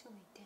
ちを向いて。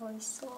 美味しそう。